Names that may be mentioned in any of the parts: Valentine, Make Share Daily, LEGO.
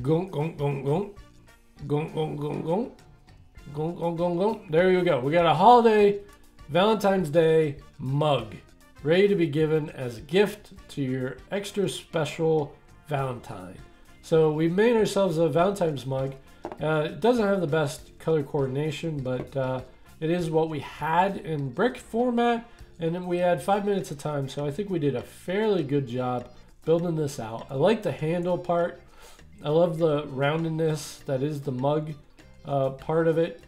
Gong, gong, gong, gong. Gong, gong, gong, gong. Gong, gong, gong, gong. There you go. We got a holiday Valentine's Day mug ready to be given as a gift to your extra special Valentine. So we made ourselves a Valentine's mug. It doesn't have the best color coordination, but it is what we had in brick format, and then we had 5 minutes of time, so I think we did a fairly good job building this out. I like the handle part. I love the roundedness that is the mug part of it.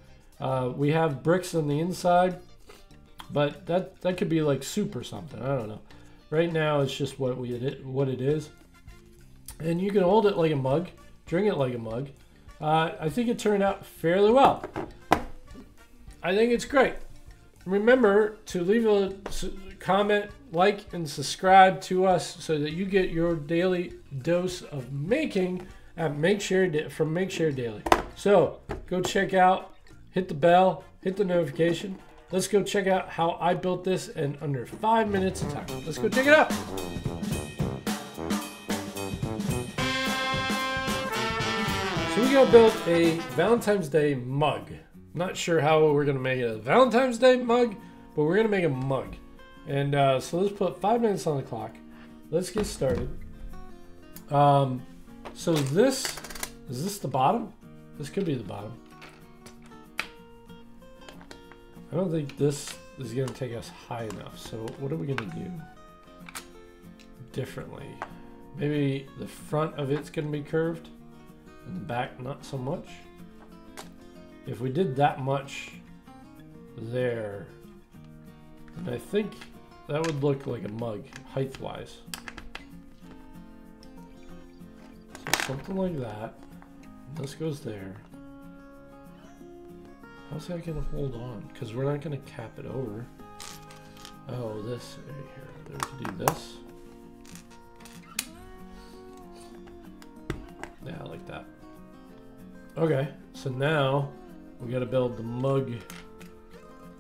We have bricks on the inside, but that could be like soup or something. I don't know. Right now it's just what it is. And you can hold it like a mug, drink it like a mug. I think it turned out fairly well. I think it's great. Remember to leave a comment, like, and subscribe to us so that you get your daily dose of making at Make Share Daily. So go check out, hit the bell, hit the notification. Let's go check out how I built this in under 5 minutes of time. Let's go check it out. So we go build a Valentine's Day mug. Not sure how we're gonna make a Valentine's Day mug, but we're gonna make a mug. And so let's put 5 minutes on the clock. Let's get started. So this, is this the bottom? This could be the bottom. I don't think this is gonna take us high enough. So what are we gonna do differently? Maybe the front of it's gonna be curved. And the back, not so much. If we did that much there, and I think that would look like a mug height-wise. So something like that. This goes there. How's that gonna hold on? Because we're not gonna cap it over. Oh, this right here. Let's do this. Yeah, like that. Okay, so now we gotta build the mug.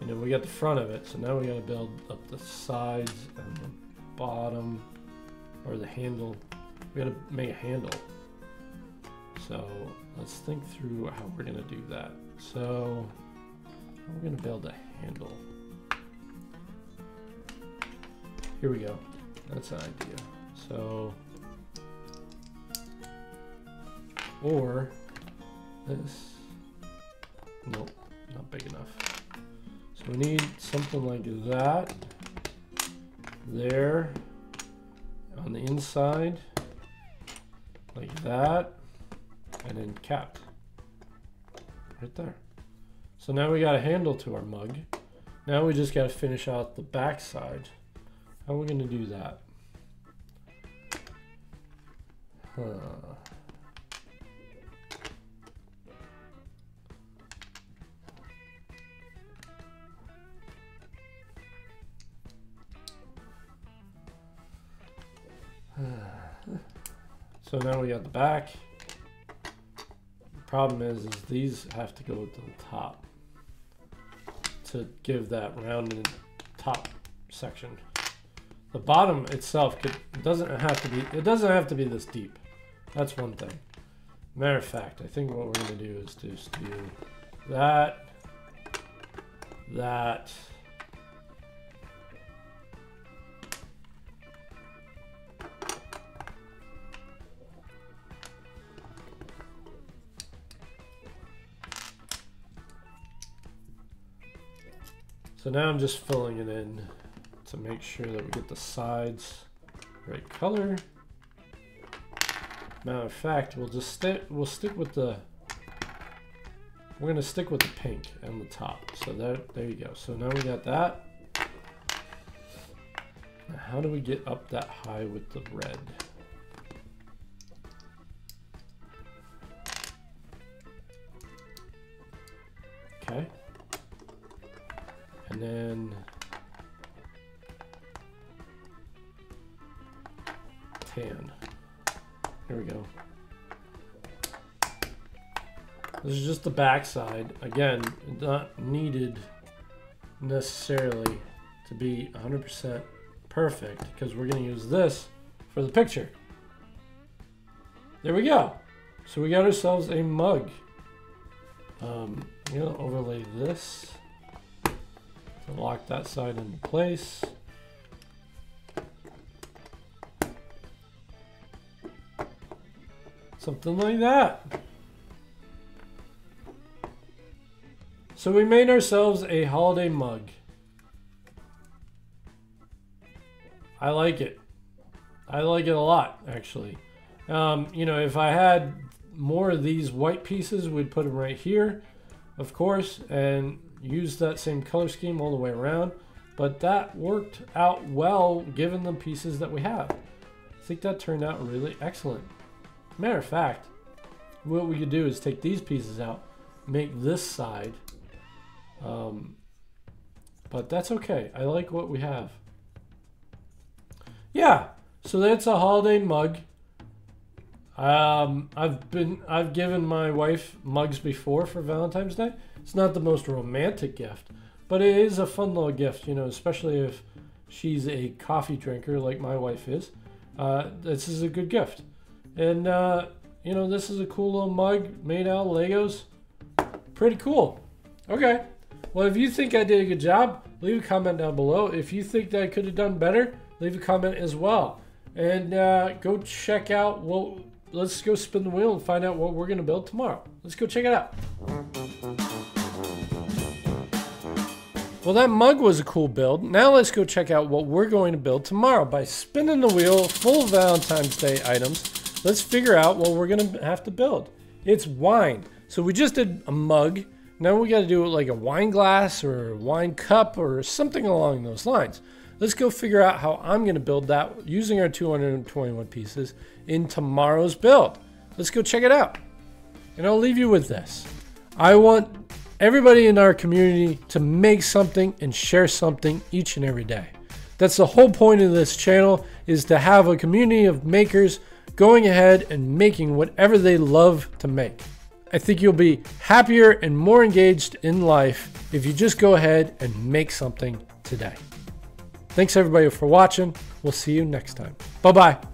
You know, we got the front of it, so now we gotta build up the sides and the bottom, or the handle. We gotta make a handle. So let's think through how we're gonna do that. So we're gonna build a handle. Here we go. That's an idea. So. Or this, nope, not big enough. So we need something like that there on the inside, like that, and then capped right there. So now we got a handle to our mug. Now we just got to finish out the back side. How are we going to do that? Huh. So now we got the back. The problem is these have to go to the top to give that rounded top section. The bottom itself doesn't have to be this deep. That's one thing. Matter of fact, I think what we're gonna do is just do that. So now I'm just filling it in to make sure that we get the sides right color. Matter of fact, we're gonna stick with the pink and the top. So there you go. So now we got that. Now how do we get up that high with the red? Okay. And then tan. Here we go. This is just the back side. Again, not needed necessarily to be 100% perfect because we're going to use this for the picture. There we go. So we got ourselves a mug. I'm gonna overlay this to lock that side into place. Something like that. So we made ourselves a holiday mug. I like it. I like it a lot, actually. You know, if I had more of these white pieces, we'd put them right here, of course, and use that same color scheme all the way around. But that worked out well, given the pieces that we have. I think that turned out really excellent. Matter of fact, what we could do is take these pieces out, make this side, but that's okay. I like what we have. Yeah, so that's a holiday mug. I've given my wife mugs before for Valentine's Day. It's not the most romantic gift, but it is a fun little gift, you know, especially if she's a coffee drinker like my wife is. This is a good gift. And, you know, this is a cool little mug made out of Legos. Pretty cool. Okay. Well, if you think I did a good job, leave a comment down below. If you think that I could have done better, leave a comment as well. And go check out, well, let's go spin the wheel and find out what we're going to build tomorrow. Let's go check it out. Well, that mug was a cool build. Now let's go check out what we're going to build tomorrow. By spinning the wheel full of Valentine's Day items, let's figure out what we're going to have to build. It's wine. So we just did a mug. Now we got to do like a wine glass or a wine cup or something along those lines. Let's go figure out how I'm going to build that using our 221 pieces in tomorrow's build. Let's go check it out. And I'll leave you with this. I want everybody in our community to make something and share something each and every day. That's the whole point of this channel, is to have a community of makers going ahead and making whatever they love to make. I think you'll be happier and more engaged in life if you just go ahead and make something today. Thanks everybody for watching. We'll see you next time. Bye-bye.